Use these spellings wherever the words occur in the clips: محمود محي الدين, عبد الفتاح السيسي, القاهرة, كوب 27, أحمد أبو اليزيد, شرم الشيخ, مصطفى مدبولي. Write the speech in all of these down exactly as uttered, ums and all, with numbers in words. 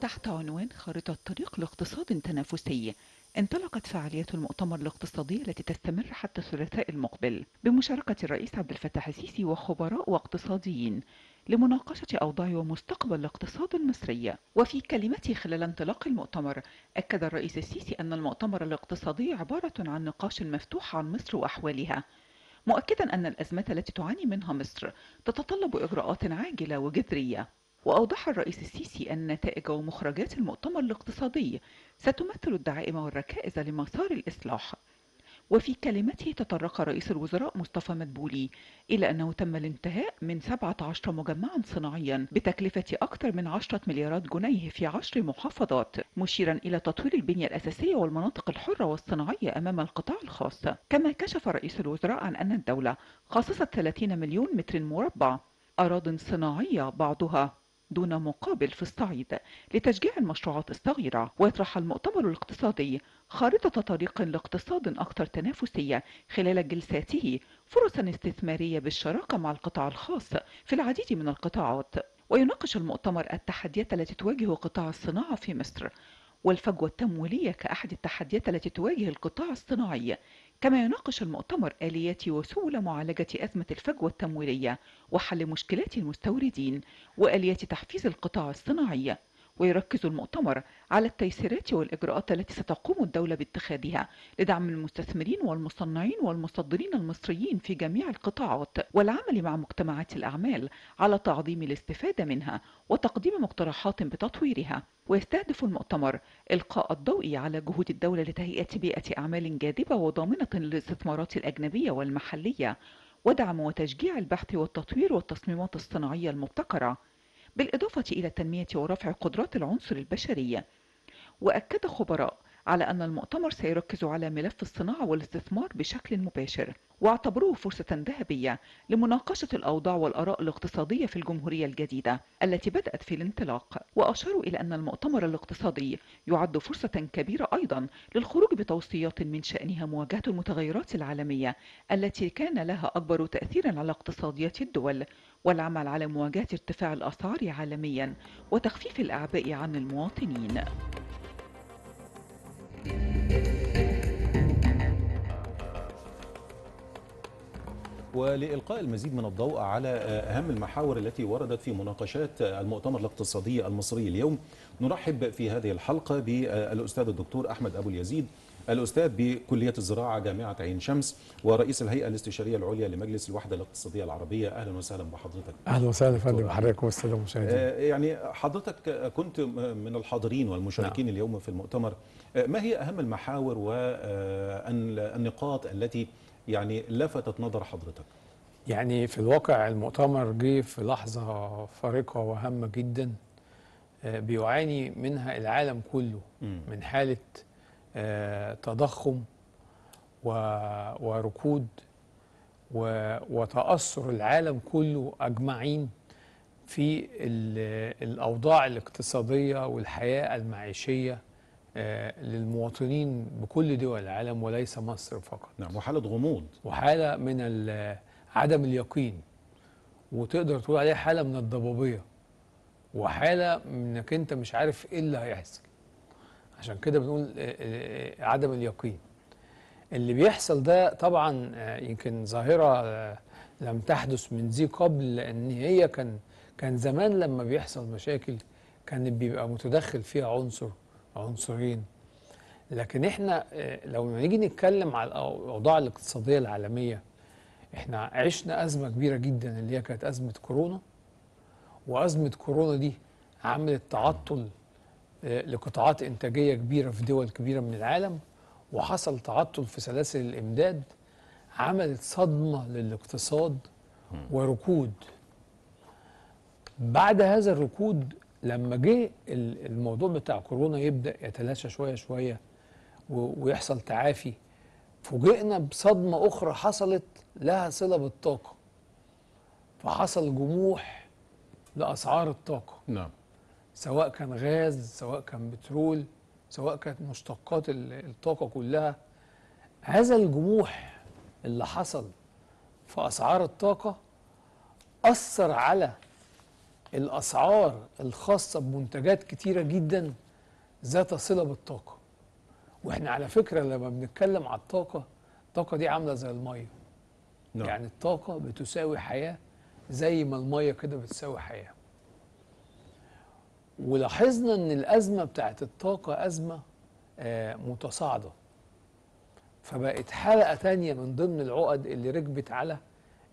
تحت عنوان خارطة طريق لاقتصاد تنافسي، انطلقت فعاليات المؤتمر الاقتصادي التي تستمر حتى الثلاثاء المقبل بمشاركة الرئيس عبد الفتاح السيسي وخبراء واقتصاديين لمناقشة أوضاع ومستقبل الاقتصاد المصري. وفي كلمته خلال انطلاق المؤتمر، أكد الرئيس السيسي أن المؤتمر الاقتصادي عبارة عن نقاش مفتوح عن مصر وأحوالها، مؤكدا أن الأزمة التي تعاني منها مصر تتطلب إجراءات عاجلة وجذرية. وأوضح الرئيس السيسي أن نتائج ومخرجات المؤتمر الاقتصادي ستمثل الدعائم والركائز لمسار الإصلاح. وفي كلمته، تطرق رئيس الوزراء مصطفى مدبولي إلى أنه تم الانتهاء من سبعة عشر مجمعا صناعيا بتكلفة أكثر من عشرة مليارات جنيه في عشر محافظات، مشيرا إلى تطوير البنية الأساسية والمناطق الحرة والصناعية أمام القطاع الخاص. كما كشف رئيس الوزراء عن أن الدولة خصصت ثلاثين مليون متر مربع أراضٍ صناعية بعضها دون مقابل في الصعيد لتشجيع المشروعات الصغيرة. ويطرح المؤتمر الاقتصادي خارطة طريق لاقتصاد أكثر تنافسية خلال جلساته فرصا استثمارية بالشراكة مع القطاع الخاص في العديد من القطاعات. ويناقش المؤتمر التحديات التي تواجه قطاع الصناعة في مصر، والفجوة التمويلية كأحد التحديات التي تواجه القطاع الصناعي. كما يناقش المؤتمر آليات وسبل معالجة أزمة الفجوة التمويلية وحل مشكلات المستوردين وآليات تحفيز القطاع الصناعي. ويركز المؤتمر على التيسيرات والإجراءات التي ستقوم الدولة باتخاذها لدعم المستثمرين والمصنعين والمصدرين المصريين في جميع القطاعات، والعمل مع مجتمعات الأعمال على تعظيم الاستفادة منها وتقديم مقترحات بتطويرها. ويستهدف المؤتمر إلقاء الضوء على جهود الدولة لتهيئة بيئة أعمال جاذبة وضامنة للاستثمارات الأجنبية والمحلية، ودعم وتشجيع البحث والتطوير والتصميمات الصناعية المبتكرة، بالإضافة إلى التنمية ورفع قدرات العنصر البشري. وأكد خبراء على أن المؤتمر سيركز على ملف الصناعة والاستثمار بشكل مباشر، واعتبروه فرصة ذهبية لمناقشة الأوضاع والآراء الاقتصادية في الجمهورية الجديدة التي بدأت في الانطلاق. وأشاروا إلى أن المؤتمر الاقتصادي يعد فرصة كبيرة أيضا للخروج بتوصيات من شأنها مواجهة المتغيرات العالمية التي كان لها أكبر تأثيرا على اقتصاديات الدول، والعمل على مواجهة ارتفاع الأسعار عالميا وتخفيف الأعباء عن المواطنين. ولإلقاء المزيد من الضوء على أهم المحاور التي وردت في مناقشات المؤتمر الاقتصادي المصري اليوم، نرحب في هذه الحلقة بالأستاذ الدكتور أحمد أبو اليزيد، الأستاذ بكلية الزراعة جامعة عين شمس ورئيس الهيئة الاستشارية العليا لمجلس الوحدة الاقتصادية العربية. أهلا وسهلا بحضرتك. أهلا وسهلا يا فندم بحضرتك والسادة المشاهدين. يعني حضرتك كنت من الحاضرين والمشاركين نعم. اليوم في المؤتمر، ما هي أهم المحاور والنقاط التي يعني لفتت نظر حضرتك؟ يعني في الواقع المؤتمر جه في لحظة فارقة وهامة جدا بيعاني منها العالم كله، من حالة تضخم وركود وتأثر العالم كله أجمعين في الأوضاع الاقتصادية والحياة المعيشية للمواطنين بكل دول العالم وليس مصر فقط. نعم، وحالة غموض وحالة من عدم اليقين، وتقدر تقول عليها حالة من الضبابية وحالة منك انت مش عارف ايه اللي هيحصل. عشان كده بنقول عدم اليقين اللي بيحصل ده طبعا يمكن ظاهرة لم تحدث من ذي قبل، لان هي كان كان زمان لما بيحصل مشاكل كان بيبقى متدخل فيها عنصر عنصرين، لكن احنا لو نيجي نتكلم على الاوضاع الاقتصاديه العالميه احنا عشنا ازمه كبيره جدا اللي هي كانت ازمه كورونا، وازمه كورونا دي عملت تعطل لقطاعات انتاجيه كبيره في دول كبيره من العالم، وحصل تعطل في سلاسل الامداد، عملت صدمه للاقتصاد وركود. بعد هذا الركود لما جه الموضوع بتاع كورونا يبدأ يتلاشى شوية شوية ويحصل تعافي، فوجئنا بصدمة أخرى حصلت لها صلة بالطاقة، فحصل جموح لأسعار الطاقة. نعم، سواء كان غاز، سواء كان بترول، سواء كانت مشتقات الطاقة كلها. هذا الجموح اللي حصل في أسعار الطاقة أثر على الأسعار الخاصة بمنتجات كتيرة جدا ذات صلة بالطاقة. وإحنا على فكرة لما بنتكلم على الطاقة، الطاقة دي عاملة زي المية. نعم. يعني الطاقة بتساوي حياة زي ما المية كده بتساوي حياة. ولاحظنا إن الأزمة بتاعت الطاقة أزمة آه متصاعدة. فبقت حلقة تانية من ضمن العقد اللي ركبت على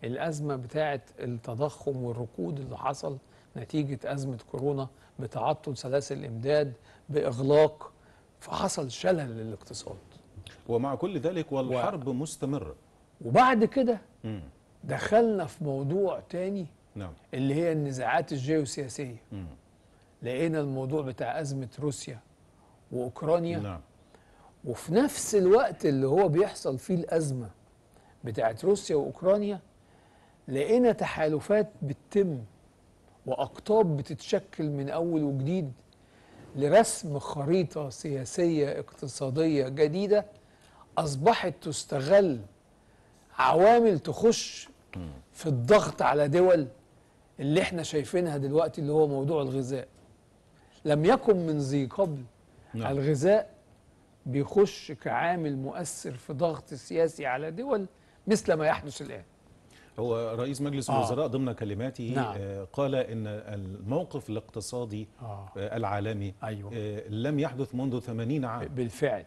الأزمة بتاعت التضخم والركود اللي حصل نتيجة أزمة كورونا بتعطل سلاسل الإمداد بإغلاق، فحصل شلل للاقتصاد. ومع كل ذلك والحرب و... مستمرة. وبعد كده م. دخلنا في موضوع تاني، نعم، اللي هي النزاعات الجيوسياسية. م. لقينا الموضوع بتاع أزمة روسيا وأوكرانيا. نعم. وفي نفس الوقت اللي هو بيحصل فيه الأزمة بتاعت روسيا وأوكرانيا لقينا تحالفات بتتم وأقطاب بتتشكل من أول وجديد لرسم خريطة سياسية اقتصادية جديدة أصبحت تستغل عوامل تخش في الضغط على دول اللي احنا شايفينها دلوقتي، اللي هو موضوع الغذاء. لم يكن من ذي قبل. نعم. الغذاء بيخش كعامل مؤثر في ضغط سياسي على دول مثل ما يحدث الآن. هو رئيس مجلس الوزراء آه. ضمن كلماته، نعم، قال إن الموقف الاقتصادي آه. العالمي، أيوة، لم يحدث منذ ثمانين عام. بالفعل.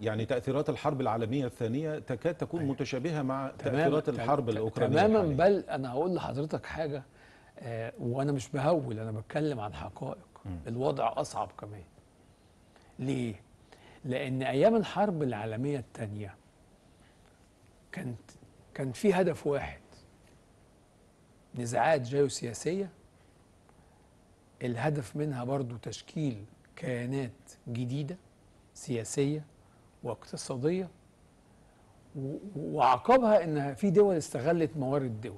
يعني تأثيرات الحرب العالمية الثانية تكاد تكون، أيوة، متشابهة مع تأثيرات الحرب الأوكرانية تماما الحالية. بل أنا هقول لحضرتك حاجة آه وأنا مش بهول، أنا بتكلم عن حقائق. م. الوضع أصعب كمان. ليه؟ لأن أيام الحرب العالمية الثانية كانت كان في هدف واحد، نزاعات جيوسياسية الهدف منها برضو تشكيل كيانات جديدة سياسية واقتصادية، وعقبها إنها في دول استغلت موارد دول.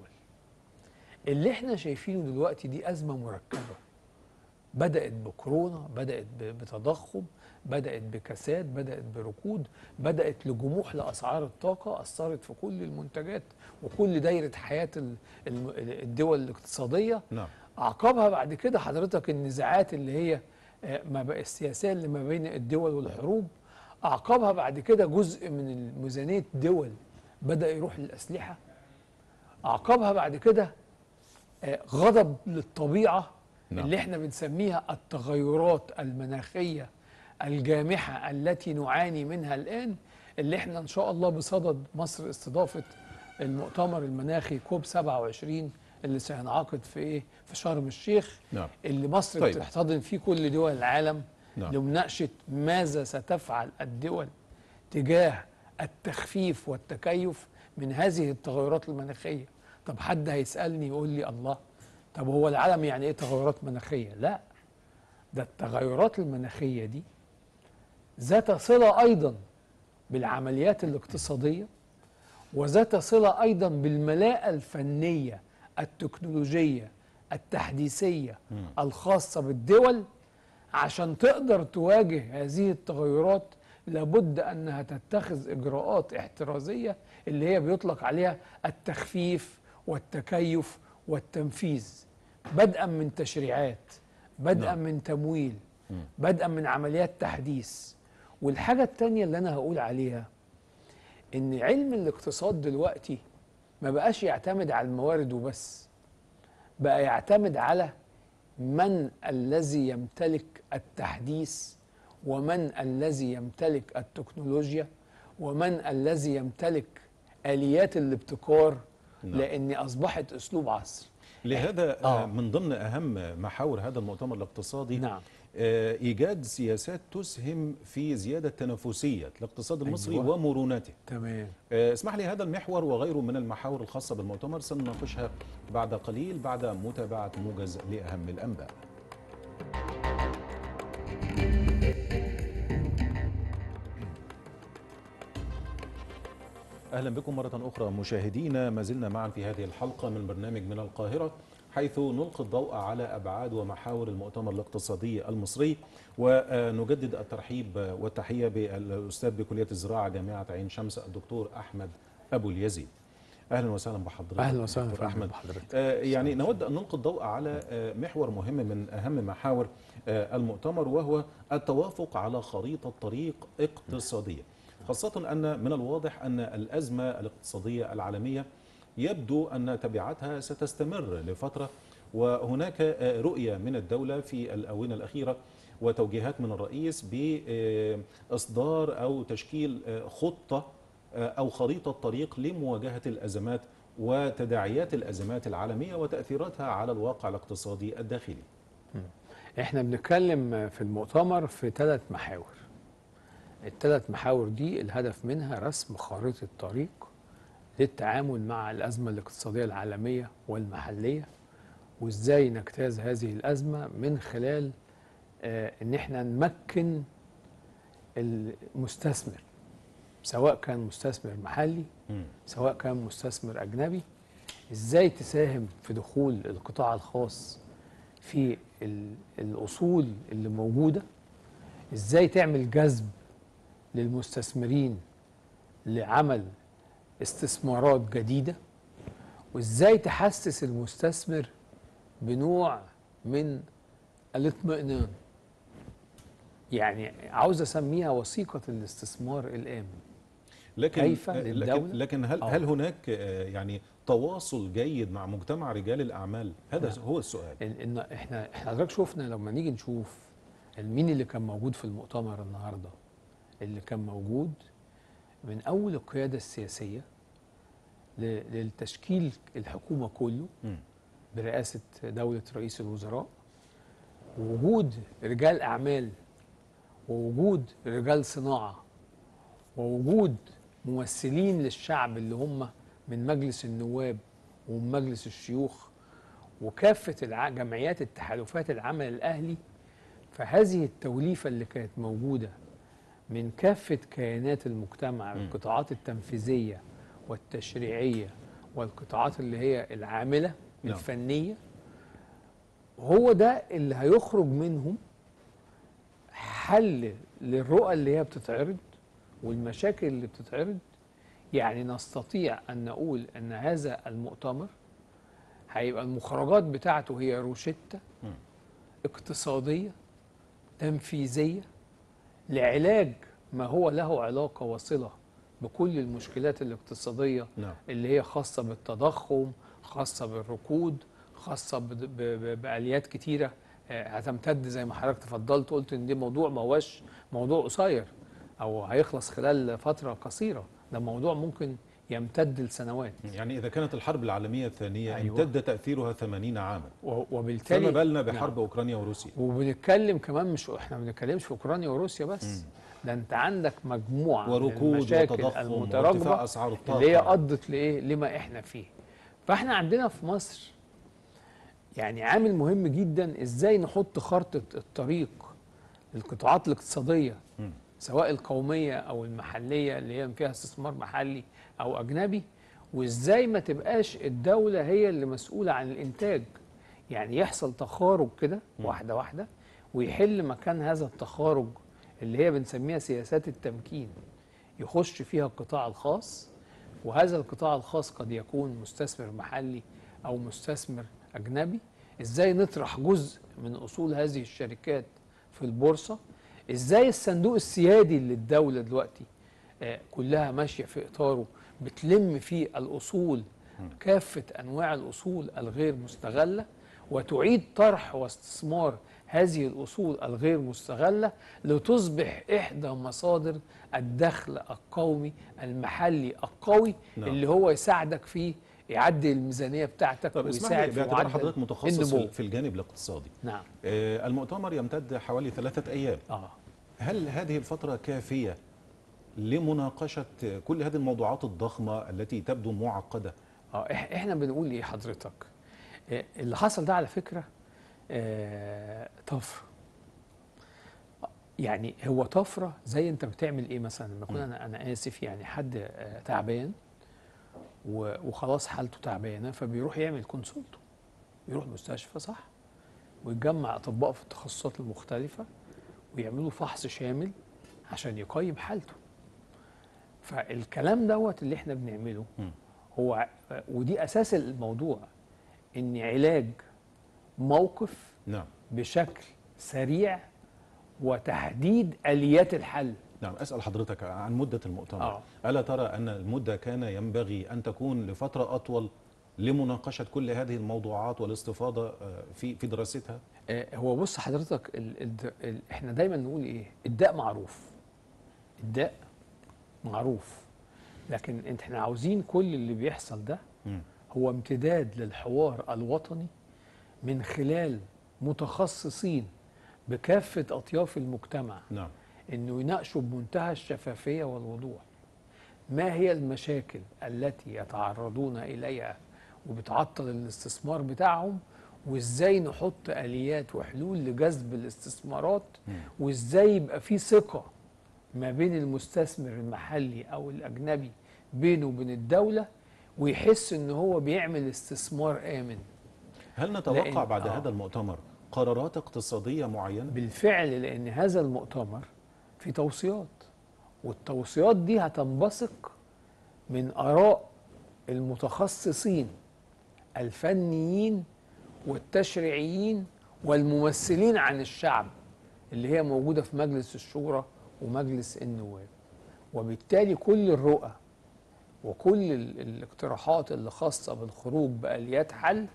اللي احنا شايفينه دلوقتي دي أزمة مركبة، بدأت بكورونا، بدأت بتضخم، بدأت بكساد، بدأت بركود، بدأت لجموح لأسعار الطاقة أثرت في كل المنتجات وكل دايرة حياة الدول الاقتصادية. نعم. أعقبها بعد كده حضرتك النزاعات اللي هي ما بقى السياسية اللي ما بين الدول والحروب. أعقبها بعد كده جزء من ميزانية الدول بدأ يروح للأسلحة. أعقبها بعد كده غضب للطبيعة اللي احنا بنسميها التغيرات المناخية الجامحة التي نعاني منها الآن، اللي احنا إن شاء الله بصدد مصر استضافة المؤتمر المناخي كوب سبعة وعشرين اللي سينعقد في إيه؟ في شرم الشيخ. نعم. اللي مصر طيب. بتحتضن فيه كل دول العالم. نعم. لمناقشة ماذا ستفعل الدول تجاه التخفيف والتكيف من هذه التغيرات المناخية. طب حد هيسألني يقول لي الله، طب هو العالم يعني إيه تغيرات مناخية؟ لا، ده التغيرات المناخية دي ذات صلة أيضا بالعمليات الاقتصادية، وذات صلة أيضا بالملاءة الفنية التكنولوجية التحديثية الخاصة بالدول. عشان تقدر تواجه هذه التغيرات لابد أنها تتخذ إجراءات احترازية اللي هي بيطلق عليها التخفيف والتكيف والتنفيذ، بدءا من تشريعات، بدءا من تمويل، بدءا من عمليات تحديث. والحاجة التانية اللي أنا هقول عليها إن علم الاقتصاد دلوقتي ما بقاش يعتمد على الموارد وبس، بقى يعتمد على من الذي يمتلك التحديث، ومن الذي يمتلك التكنولوجيا، ومن الذي يمتلك آليات الابتكار. نعم. لأن أصبحت أسلوب عصر. لهذا آه. من ضمن أهم محاور هذا المؤتمر الاقتصادي، نعم، إيجاد سياسات تسهم في زيادة تنافسية الاقتصاد المصري، أيوة، ومرونته. تمام. اسمح لي، هذا المحور وغيره من المحاور الخاصة بالمؤتمر سنناقشها بعد قليل بعد متابعة موجز لأهم الأنباء. أهلا بكم مرة أخرى مشاهدينا، ما زلنا معا في هذه الحلقة من برنامج من القاهرة، حيث نلقي الضوء على أبعاد ومحاور المؤتمر الاقتصادي المصري. ونجدد الترحيب والتحية بالأستاذ بكلية الزراعة جامعة عين شمس الدكتور أحمد أبو اليزيد. اهلا وسهلا بحضرتك. اهلا وسهلا دكتور احمد بحضرتك. آه يعني نود ان نلقي الضوء على آه محور مهم من اهم محاور آه المؤتمر، وهو التوافق على خريطه طريق اقتصاديه، خاصه ان من الواضح ان الازمه الاقتصاديه العالميه يبدو ان تبعاتها ستستمر لفتره، وهناك آه رؤيه من الدوله في الاونه الاخيره وتوجيهات من الرئيس باصدار او تشكيل آه خطه أو خريطة طريق لمواجهة الأزمات وتداعيات الأزمات العالمية وتأثيراتها على الواقع الاقتصادي الداخلي. إحنا بنتكلم في المؤتمر في ثلاث محاور. الثلاث محاور دي الهدف منها رسم خريطة طريق للتعامل مع الأزمة الاقتصادية العالمية والمحلية، وإزاي نجتاز هذه الأزمة من خلال إن إحنا نمكن المستثمر، سواء كان مستثمر محلي سواء كان مستثمر أجنبي، إزاي تساهم في دخول القطاع الخاص في الأصول اللي موجودة، إزاي تعمل جذب للمستثمرين لعمل استثمارات جديدة، وإزاي تحسس المستثمر بنوع من الاطمئنان. يعني عاوز أسميها وثيقة الاستثمار الآمن. لكن لكن, لكن هل, هل هناك يعني تواصل جيد مع مجتمع رجال الأعمال؟ هذا نعم. هو السؤال. إن احنا حضرتك شفنا لما نيجي نشوف مين اللي كان موجود في المؤتمر النهارده، اللي كان موجود من أول القيادة السياسية للتشكيل الحكومة كله م. برئاسة دولة رئيس الوزراء، ووجود رجال أعمال ووجود رجال صناعة ووجود ممثلين للشعب اللي هم من مجلس النواب ومن مجلس الشيوخ وكافة جمعيات التحالفات العمل الأهلي. فهذه التوليفة اللي كانت موجودة من كافة كيانات المجتمع، القطاعات التنفيذية والتشريعية والقطاعات اللي هي العاملة الفنية، هو ده اللي هيخرج منهم حل للرؤى اللي هي بتتعرض والمشاكل اللي بتتعرض. يعني نستطيع أن نقول أن هذا المؤتمر هيبقى المخرجات بتاعته هي روشتة اقتصادية تنفيذية لعلاج ما هو له علاقة وصلة بكل المشكلات الاقتصادية اللي هي خاصة بالتضخم، خاصة بالركود، خاصة بآليات كتيرة هتمتد زي ما حضرتك تفضلت قلت ان دي موضوع ما هواش موضوع قصير او هيخلص خلال فتره قصيره، ده موضوع ممكن يمتد لسنوات. يعني اذا كانت الحرب العالميه الثانيه أيوة. امتد تاثيرها ثمانين عاما، وبالتالي فما بالنا بحرب نعم. اوكرانيا وروسيا. وبنتكلم كمان مش احنا ما بنتكلمش في اوكرانيا وروسيا بس، م. ده انت عندك مجموعه وركود وتضخم وارتفاع اسعار الطاقه اللي هي قضت لايه لما احنا فيه. فاحنا عندنا في مصر يعني عامل مهم جدا ازاي نحط خارطة الطريق للقطاعات الاقتصادية م. سواء القومية او المحلية اللي هي فيها استثمار محلي او اجنبي، وازاي ما تبقاش الدولة هي اللي مسؤولة عن الانتاج. يعني يحصل تخارج كده واحدة واحدة ويحل مكان هذا التخارج اللي هي بنسميها سياسات التمكين، يخش فيها القطاع الخاص، وهذا القطاع الخاص قد يكون مستثمر محلي او مستثمر أجنبي. إزاي نطرح جزء من أصول هذه الشركات في البورصة، إزاي الصندوق السيادي اللي الدولة دلوقتي كلها ماشية في إطاره بتلم فيه الأصول، كافة أنواع الأصول الغير مستغلة، وتعيد طرح واستثمار هذه الأصول الغير مستغلة لتصبح إحدى مصادر الدخل القومي المحلي القوي اللي هو يساعدك فيه يعدي الميزانيه بتاعتك. طب ويساعد في معدل حضرتك متخصص في الجانب الاقتصادي. نعم. آه المؤتمر يمتد حوالي ثلاثة أيام. آه. هل هذه الفترة كافية لمناقشة كل هذه الموضوعات الضخمة التي تبدو معقدة؟ آه إحنا بنقول إيه حضرتك؟ آه اللي حصل ده على فكرة آه طفرة. يعني هو طفرة زي أنت بتعمل إيه مثلا لما أكون أنا أنا آسف يعني حد آه تعبان وخلاص حالته تعبانه، فبيروح يعمل كونسلته، يروح مستشفى صح، ويتجمع اطباء في التخصصات المختلفه ويعملوا فحص شامل عشان يقيم حالته. فالكلام دوت اللي احنا بنعمله هو ودي أساس الموضوع، إن علاج موقف نعم بشكل سريع وتحديد آليات الحل. نعم، أسأل حضرتك عن مدة المؤتمر. آه. ألا ترى أن المدة كان ينبغي أن تكون لفترة أطول لمناقشة كل هذه الموضوعات والاستفاضة في في دراستها؟ آه هو بص حضرتك، ال ال ال احنا دايما نقول إيه، الداء معروف، الداء معروف، لكن انت احنا عاوزين كل اللي بيحصل ده م. هو امتداد للحوار الوطني من خلال متخصصين بكافة أطياف المجتمع. نعم. أنه يناقشوا بمنتهى الشفافية والوضوح ما هي المشاكل التي يتعرضون إليها وبتعطل الاستثمار بتاعهم، وإزاي نحط آليات وحلول لجذب الاستثمارات، وإزاي يبقى في ثقة ما بين المستثمر المحلي أو الأجنبي بينه وبين الدولة، ويحس أنه هو بيعمل استثمار آمن. هل نتوقع بعد آه. هذا المؤتمر قرارات اقتصادية معينة؟ بالفعل، لأن هذا المؤتمر في توصيات، والتوصيات دي هتنبثق من آراء المتخصصين الفنيين والتشريعيين والممثلين عن الشعب اللي هي موجودة في مجلس الشورى ومجلس النواب. وبالتالي كل الرؤى وكل الاقتراحات اللي خاصة بالخروج بآليات حل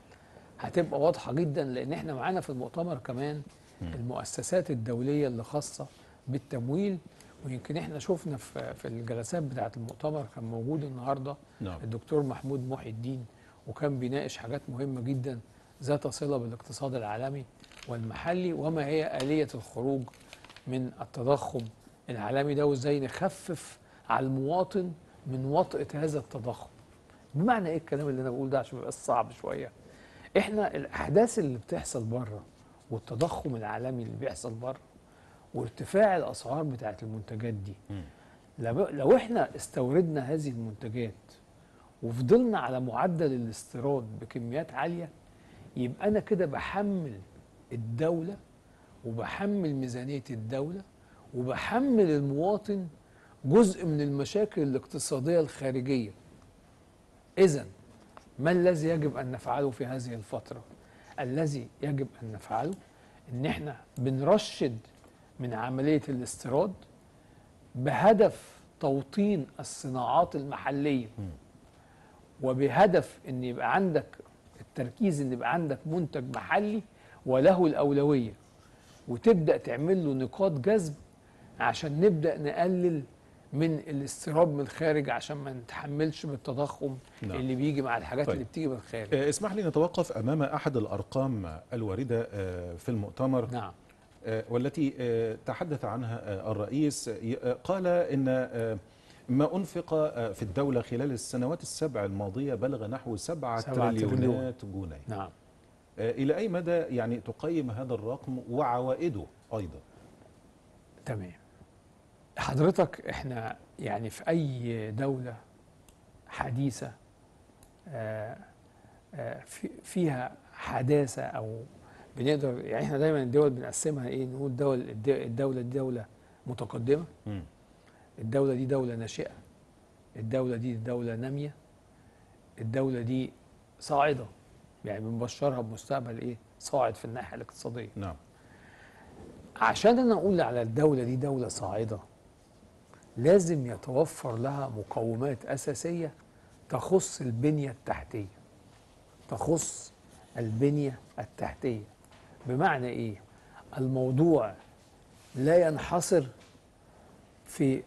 هتبقى واضحة جدا، لأن احنا معانا في المؤتمر كمان المؤسسات الدولية اللي خاصة بالتمويل. ويمكن احنا شفنا في الجلسات بتاعة المؤتمر كان موجود النهاردة نعم. الدكتور محمود محي الدين، وكان بيناقش حاجات مهمة جدا ذات صلة بالاقتصاد العالمي والمحلي، وما هي آلية الخروج من التضخم العالمي ده، وازاي نخفف على المواطن من وطأة هذا التضخم. بمعنى ايه الكلام اللي انا بقول ده عشان يبقى صعب شوية؟ احنا الاحداث اللي بتحصل بره والتضخم العالمي اللي بيحصل بره وارتفاع الاسعار بتاعه المنتجات دي، لو احنا استوردنا هذه المنتجات وفضلنا على معدل الاستيراد بكميات عاليه، يبقى انا كده بحمل الدوله وبحمل ميزانيه الدوله وبحمل المواطن جزء من المشاكل الاقتصاديه الخارجيه. اذا ما الذي يجب أن نفعله في هذه الفترة؟ الذي يجب أن نفعله إن إحنا بنرشد من عملية الاستيراد بهدف توطين الصناعات المحلية، وبهدف إن يبقى عندك التركيز، إن يبقى عندك منتج محلي وله الأولوية، وتبدأ تعمل له نقاط جذب عشان نبدأ نقلل من الاستيراد من الخارج عشان ما نتحملش بالتضخم نعم. اللي بيجي مع الحاجات طيب. اللي بتيجي من الخارج. آه اسمح لي نتوقف امام احد الارقام الوارده آه في المؤتمر نعم آه والتي آه تحدث عنها آه الرئيس. آه قال ان آه ما انفق آه في الدوله خلال السنوات السبع الماضيه بلغ نحو سبعة تريليونات جنيه. نعم آه الى اي مدى يعني تقيم هذا الرقم وعوائده ايضا؟ تمام حضرتك، احنا يعني في اي دولة حديثة فيها حداثة او بنقدر يعني احنا دايما الدول بنقسمها ايه، نقول دول الدولة دي دولة متقدمة، الدولة دي دولة ناشئة، الدولة دي دولة نامية، الدولة دي صاعدة، يعني بنبشرها بمستقبل ايه صاعد في الناحية الاقتصادية. نعم. عشان انا اقول على الدولة دي دولة صاعدة لازم يتوفر لها مقومات أساسية تخص البنية التحتية، تخص البنية التحتية بمعنى إيه؟ الموضوع لا ينحصر في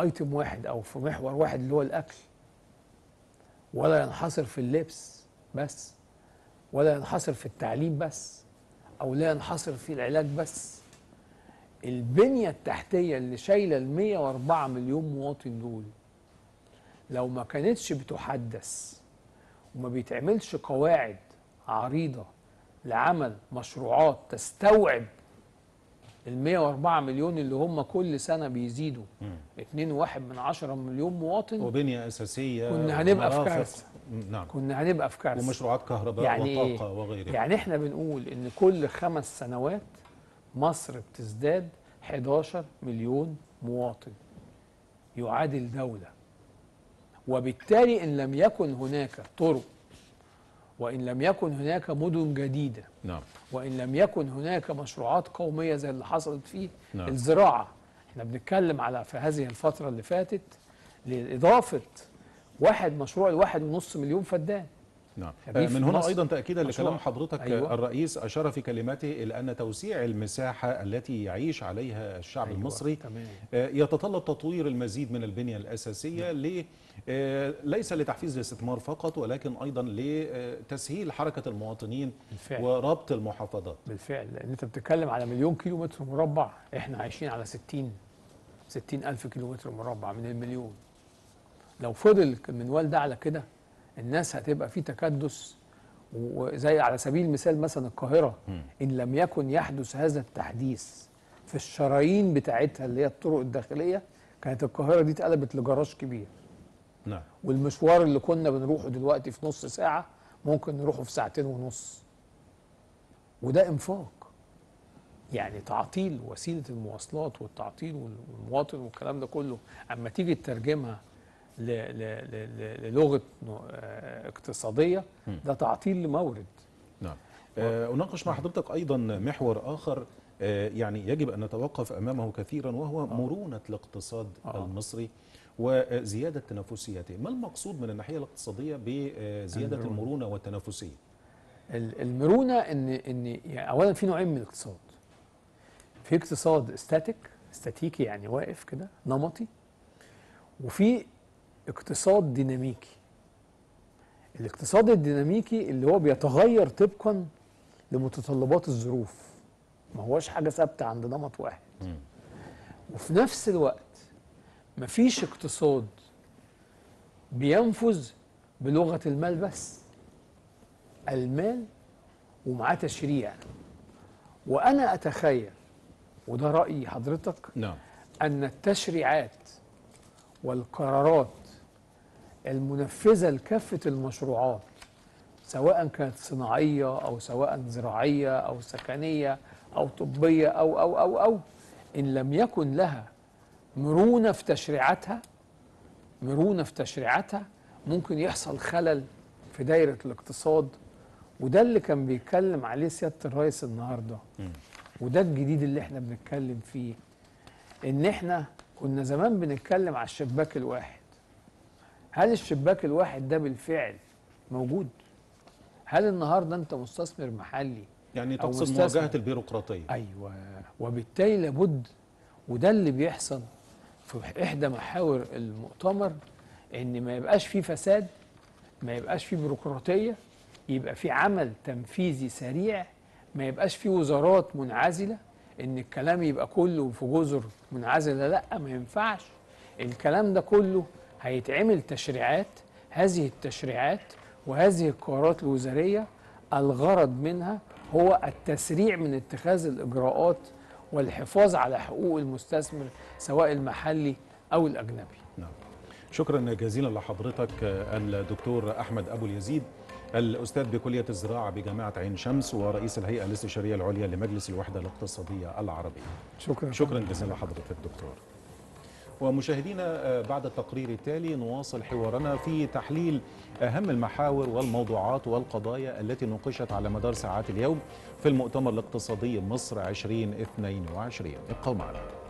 أيتم واحد أو في محور واحد اللي هو الأكل، ولا ينحصر في اللبس بس، ولا ينحصر في التعليم بس، أو لا ينحصر في العلاج بس. البنية التحتية اللي شايلة ال مئة وأربعة مليون مواطن دول لو ما كانتش بتحدث وما بيتعملش قواعد عريضة لعمل مشروعات تستوعب ال مئة وأربعة مليون اللي هم كل سنة بيزيدوا اثنين فاصلة واحد من عشرة مليون مواطن، وبنية أساسية، كنا هنبقى في كارثة. نعم. كنا هنبقى في كارثة. ومشروعات كهرباء يعني وطاقة إيه؟ وغيرها. يعني احنا بنقول إن كل خمس سنوات مصر بتزداد حداشر مليون مواطن يعادل دولة، وبالتالي إن لم يكن هناك طرق، وإن لم يكن هناك مدن جديدة، نعم، وإن لم يكن هناك مشروعات قومية زي اللي حصلت في نعم. الزراعة، احنا بنتكلم على في هذه الفترة اللي فاتت لإضافة واحد مشروع لواحد ونص مليون فدان. نعم. من هنا أيضا تأكيدا لكلام حضرتك. أيوة. الرئيس أشار في كلماته إلى أن توسيع المساحة التي يعيش عليها الشعب أيوة. المصري تمام. يتطلب تطوير المزيد من البنية الأساسية نعم. ليس لتحفيز الاستثمار فقط، ولكن أيضا لتسهيل حركة المواطنين بالفعل. وربط المحافظات. بالفعل، لأن أنت بتتكلم على مليون كيلو متر مربع، إحنا عايشين على ستين ستين ألف كيلو متر مربع من المليون. لو فضل المنوال ده على كده الناس هتبقى في تكدس، وزي على سبيل المثال مثلا القاهرة إن لم يكن يحدث هذا التحديث في الشرايين بتاعتها اللي هي الطرق الداخلية كانت القاهرة دي اتقلبت لجراج كبير. نعم. والمشوار اللي كنا بنروحه دلوقتي في نص ساعة ممكن نروحه في ساعتين ونص، وده إنفاق، يعني تعطيل وسيلة المواصلات والتعطيل والمواطن والكلام ده كله. أما تيجي تترجمها للغة اقتصادية ده تعطيل لمورد. نعم. أناقش مع حضرتك أيضا محور آخر يعني يجب أن نتوقف أمامه كثيرا، وهو مرونة الاقتصاد آه. المصري وزيادة تنافسيته. ما المقصود من الناحية الاقتصادية بزيادة المرونة, المرونة والتنافسية؟ المرونة إن إن يعني أولا في نوعين من الاقتصاد، في اقتصاد استاتيك استاتيكي يعني واقف كده نمطي، وفي اقتصاد ديناميكي. الاقتصاد الديناميكي اللي هو بيتغير طبقا لمتطلبات الظروف، ما هوش حاجة ثابتة عند نمط واحد. وفي نفس الوقت مفيش اقتصاد بينفذ بلغة المال بس، المال ومعاه تشريع. وأنا أتخيل، وده رأيي حضرتك، نعم، أن التشريعات والقرارات المنفذة لكافة المشروعات سواء كانت صناعية أو سواء زراعية أو سكنية أو طبية أو أو أو أو إن لم يكن لها مرونة في تشريعاتها، مرونة في تشريعاتها ممكن يحصل خلل في دايرة الاقتصاد. وده اللي كان بيتكلم عليه سيادة الرئيس النهاردة، وده الجديد اللي احنا بنتكلم فيه. إن احنا كنا زمان بنتكلم على الشباك الواحد، هل الشباك الواحد ده بالفعل موجود؟ هل النهارده انت مستثمر محلي يعني تقصد مواجهة البيروقراطية؟ أيوة. وبالتالي لابد، وده اللي بيحصل في إحدى محاور المؤتمر، إن ما يبقاش فيه فساد، ما يبقاش فيه بيروقراطية، يبقى فيه عمل تنفيذي سريع، ما يبقاش فيه وزارات منعزلة، إن الكلام يبقى كله في جزر منعزلة. لأ، ما ينفعش الكلام ده كله، هيتعمل تشريعات. هذه التشريعات وهذه القرارات الوزارية الغرض منها هو التسريع من اتخاذ الإجراءات والحفاظ على حقوق المستثمر سواء المحلي أو الأجنبي. نعم. شكرا جزيلا لحضرتك الدكتور أحمد أبو اليزيد، الأستاذ بكلية الزراعة بجامعة عين شمس ورئيس الهيئة الاستشارية العليا لمجلس الوحدة الاقتصادية العربية. شكرا شكرا جزيلا لحضرتك الدكتور. ومشاهدينا، بعد التقرير التالي نواصل حوارنا في تحليل أهم المحاور والموضوعات والقضايا التي نوقشت على مدار ساعات اليوم في المؤتمر الاقتصادي مصر عشرين اثنين وعشرين. ابقوا معنا.